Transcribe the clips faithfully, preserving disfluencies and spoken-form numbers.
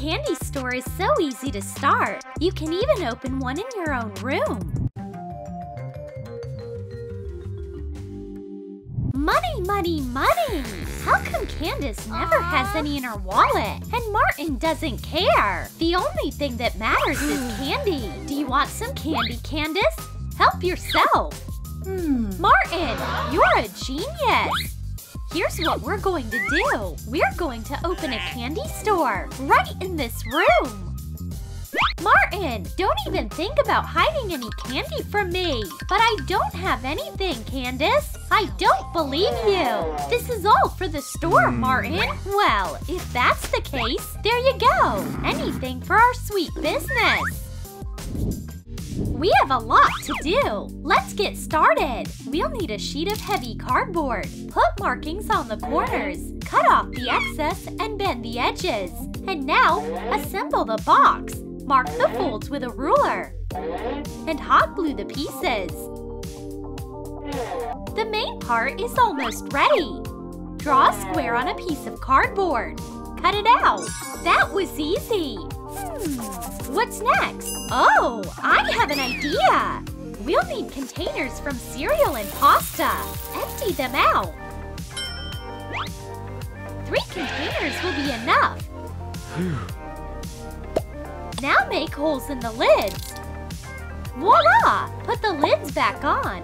candy store is so easy to start. You can even open one in your own room. Money, money, money! How come Candace never Aww. has any in her wallet? And Martin doesn't care! The only thing that matters is candy! Do you want some candy, Candace? Help yourself! Hmm. Martin, you're a genius! Here's what we're going to do! We're going to open a candy store! Right in this room! Martin, don't even think about hiding any candy from me! But I don't have anything, Candace! I don't believe you! This is all for the store, Martin! Well, if that's the case, there you go! Anything for our sweet business! We have a lot to do! Let's get started! We'll need a sheet of heavy cardboard. Put markings on the corners. Cut off the excess and bend the edges. And now, assemble the box. Mark the folds with a ruler. And hot glue the pieces. The main part is almost ready. Draw a square on a piece of cardboard. Cut it out. That was easy. Hmm, what's next? Oh, I have an idea! We'll need containers from cereal and pasta. Empty them out. Three containers will be enough. Now make holes in the lids. Voila! Put the lids back on.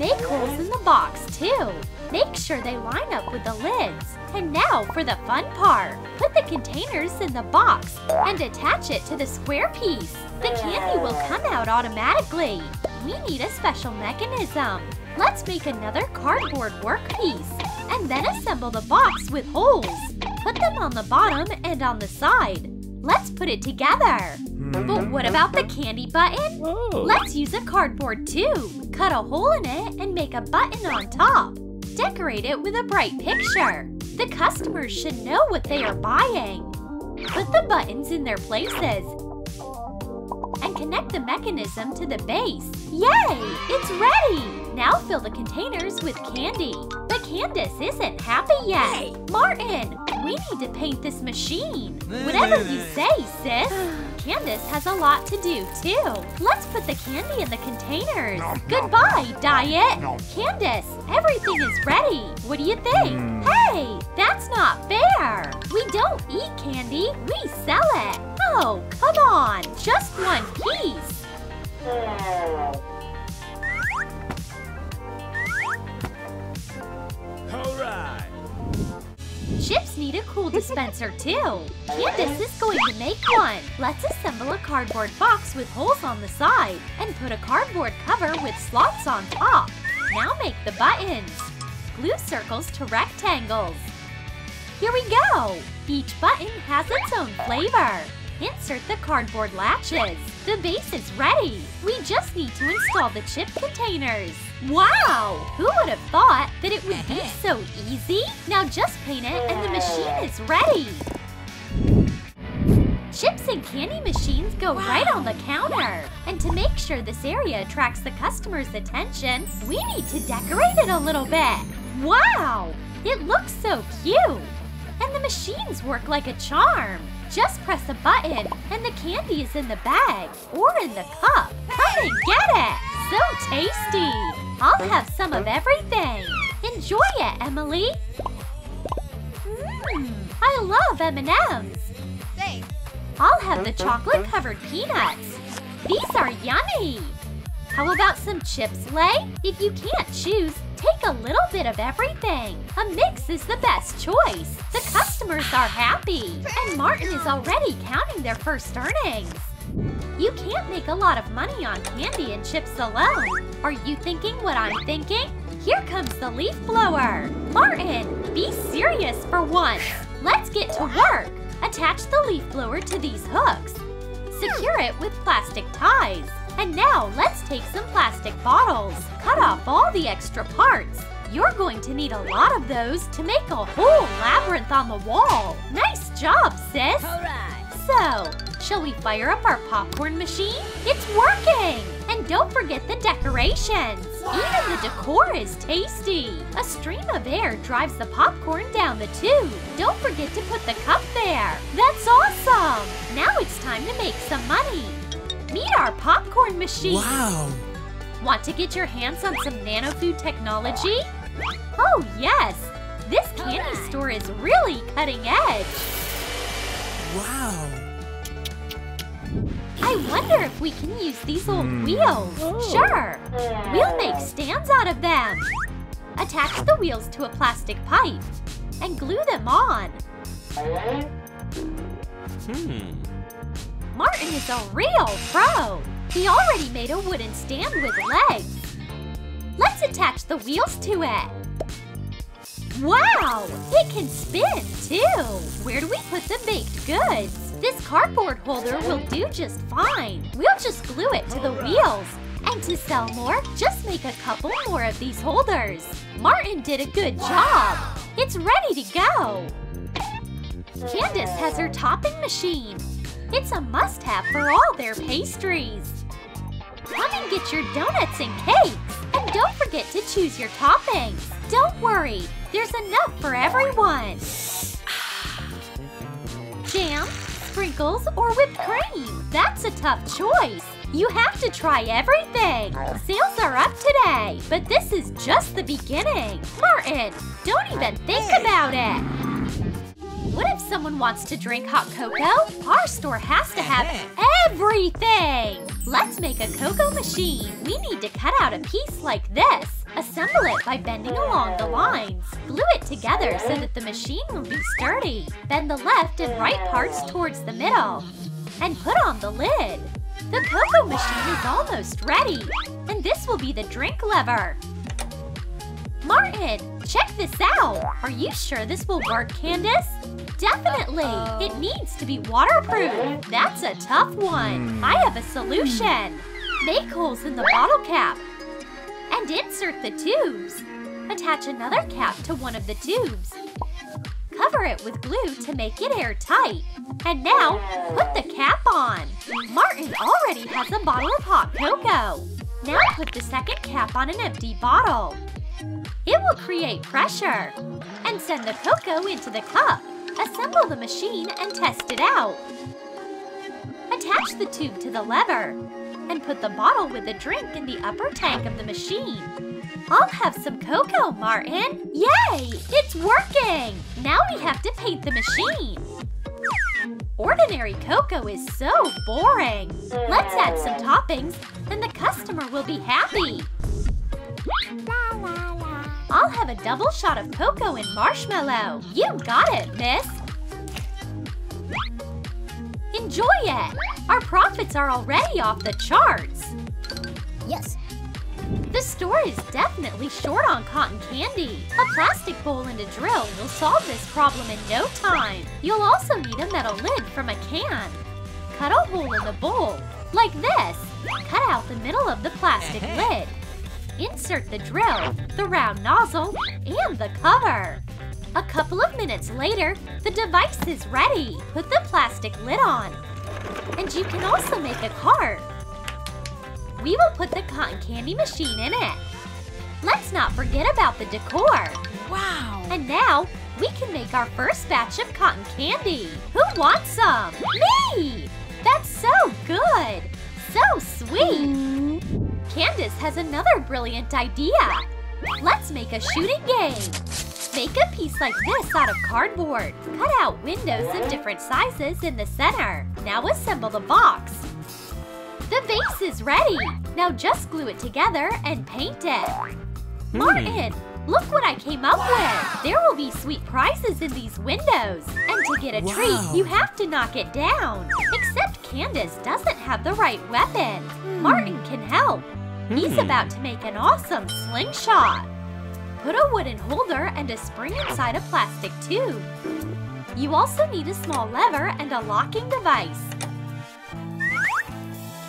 Make holes in the box, too. Make sure they line up with the lids. And now for the fun part. Put the containers in the box and attach it to the square piece. The candy will come out automatically. We need a special mechanism. Let's make another cardboard workpiece and then assemble the box with holes. Put them on the bottom and on the side. Let's put it together. But what about the candy button? Whoa. Let's use a cardboard tube. Cut a hole in it and make a button on top. Decorate it with a bright picture. The customers should know what they are buying. Put the buttons in their places. And connect the mechanism to the base. Yay! It's ready! Now fill the containers with candy. But Candace isn't happy yet. Hey. Martin, we need to paint this machine. Whatever you say, sis. Candace has a lot to do, too. Let's put the candy in the containers. Nom, Goodbye, nom, diet! Nom. Candace, everything is ready. What do you think? Mm. Hey, that's not fair. We don't eat candy, we sell it. Oh, come on, just one piece. All right. Chips need a cool dispenser, too. Candace is going to make one. Let's assemble a cardboard box with holes on the side and put a cardboard cover with slots on top. Now make the buttons. Glue circles to rectangles. Here we go! Each button has its own flavor. Insert the cardboard latches. The base is ready. We just need to install the chip containers. Wow! Who would have thought that it would be so easy? Now just paint it and the machine is ready. Chips and candy machines go wow. right on the counter. And to make sure this area attracts the customer's attention, we need to decorate it a little bit. Wow! It looks so cute. And the machines work like a charm. Just press a button, and the candy is in the bag or in the cup. Come and get it! So tasty! I'll have some of everything. Enjoy it, Emily! Mmm, I love M and M's. Thanks. I'll have the chocolate-covered peanuts. These are yummy! How about some chips, Lay? If you can't choose, take a little bit of everything. A mix is the best choice. The customers are happy. And Martin is already counting their first earnings. You can't make a lot of money on candy and chips alone. Are you thinking what I'm thinking? Here comes the leaf blower. Martin, be serious for once. Let's get to work. Attach the leaf blower to these hooks. Secure it with plastic ties. And now, let's take some plastic bottles. Cut off all the extra parts. You're going to need a lot of those to make a whole labyrinth on the wall. Nice job, sis! Alright! So, shall we fire up our popcorn machine? It's working! And don't forget the decorations! Wow. Even the decor is tasty! A stream of air drives the popcorn down the tube. Don't forget to put the cup there. That's awesome! time to make some money. Meet our popcorn machine. Wow. Want to get your hands on some nanofood technology? Oh yes, this candy All right. store is really cutting edge. Wow. I wonder if we can use these old mm. wheels. Oh. Sure. We'll make stands out of them. Attach the wheels to a plastic pipe and glue them on. Hmm. Martin is a real pro. He already made a wooden stand with legs. Let's attach the wheels to it. Wow! It can spin, too! Where do we put the baked goods? This cardboard holder will do just fine. We'll just glue it to the wheels. And to sell more, just make a couple more of these holders. Martin did a good job. It's ready to go. Candace has her topping machine. It's a must-have for all their pastries. Come and get your donuts and cakes. And don't forget to choose your toppings. Don't worry, there's enough for everyone. Jam, sprinkles, or whipped cream. That's a tough choice. You have to try everything. Sales are up today, but this is just the beginning. Martin, don't even think about it. What if someone wants to drink hot cocoa? Our store has to have everything! Let's make a cocoa machine. We need to cut out a piece like this. Assemble it by bending along the lines. Glue it together so that the machine will be sturdy. Bend the left and right parts towards the middle. And put on the lid. The cocoa machine is almost ready. And this will be the drink lever. Martin, check this out! Are you sure this will work, Candace? Definitely! It needs to be waterproof! That's a tough one! I have a solution! Make holes in the bottle cap and insert the tubes. Attach another cap to one of the tubes. Cover it with glue to make it airtight. And now, put the cap on! Martin already has a bottle of hot cocoa. Now put the second cap on an empty bottle. It will create pressure and send the cocoa into the cup. Assemble the machine and test it out. Attach the tube to the lever and put the bottle with the drink in the upper tank of the machine. I'll have some cocoa, Martin! Yay! It's working! Now we have to paint the machine. Ordinary cocoa is so boring. Let's add some toppings and the customer will be happy. I'll have a double shot of cocoa and marshmallow. You got it, miss! Enjoy it! Our profits are already off the charts! Yes! The store is definitely short on cotton candy. A plastic bowl and a drill will solve this problem in no time. You'll also need a metal lid from a can. Cut a hole in the bowl, like this. Cut out the middle of the plastic lid. Insert the drill, the round nozzle, and the cover. A couple of minutes later, the device is ready. Put the plastic lid on. And you can also make a cart. We will put the cotton candy machine in it. Let's not forget about the decor. Wow! And now, we can make our first batch of cotton candy. Who wants some? Me! That's so good! So sweet! Mm. Candace has another brilliant idea! Let's make a shooting game! Make a piece like this out of cardboard. Cut out windows of different sizes in the center. Now assemble the box. The vase is ready! Now just glue it together and paint it. Hmm. Martin, look what I came up wow. with! There will be sweet prizes in these windows. And to get a wow. treat, you have to knock it down. Except Candace doesn't have the right weapon. Hmm. Martin can help. He's about to make an awesome slingshot. Put a wooden holder and a spring inside a plastic tube. You also need a small lever and a locking device.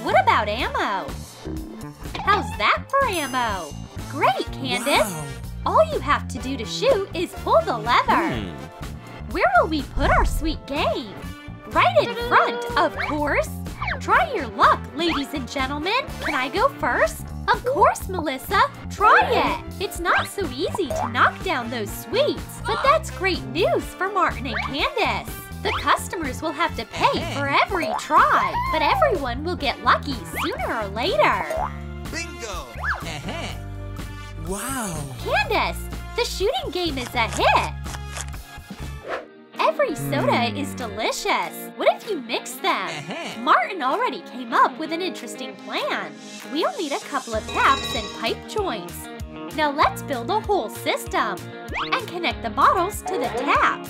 What about ammo? How's that for ammo? Great, Candace! Wow. All you have to do to shoot is pull the lever. Where will we put our sweet game? Right in front, of course! Try your luck, ladies and gentlemen! Can I go first? Of course, Melissa! Try it! It's not so easy to knock down those sweets, but that's great news for Martin and Candace! The customers will have to pay for every try, but everyone will get lucky sooner or later. Bingo! Uh-huh. Wow! Candace, the shooting game is a hit! Every soda is delicious. What if you mix them? Uh-huh. Martin already came up with an interesting plan. We'll need a couple of taps and pipe joints. Now let's build a whole system and connect the bottles to the taps.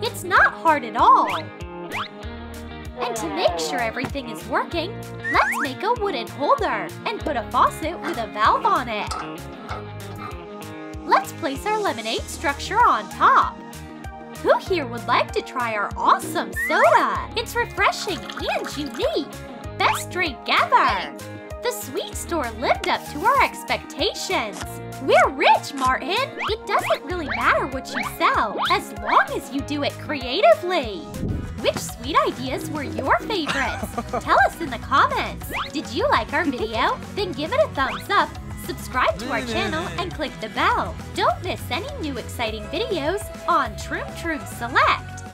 It's not hard at all. And to make sure everything is working, let's make a wooden holder and put a faucet with a valve on it. Let's place our lemonade structure on top. Who here would like to try our awesome soda? It's refreshing and unique. Best drink ever! The sweet store lived up to our expectations. We're rich, Martin! It doesn't really matter what you sell, as long as you do it creatively. Which sweet ideas were your favorites? Tell us in the comments. Did you like our video? Then give it a thumbs up, subscribe to our channel, and click the bell. Don't miss any new exciting videos on Troom Troom Select.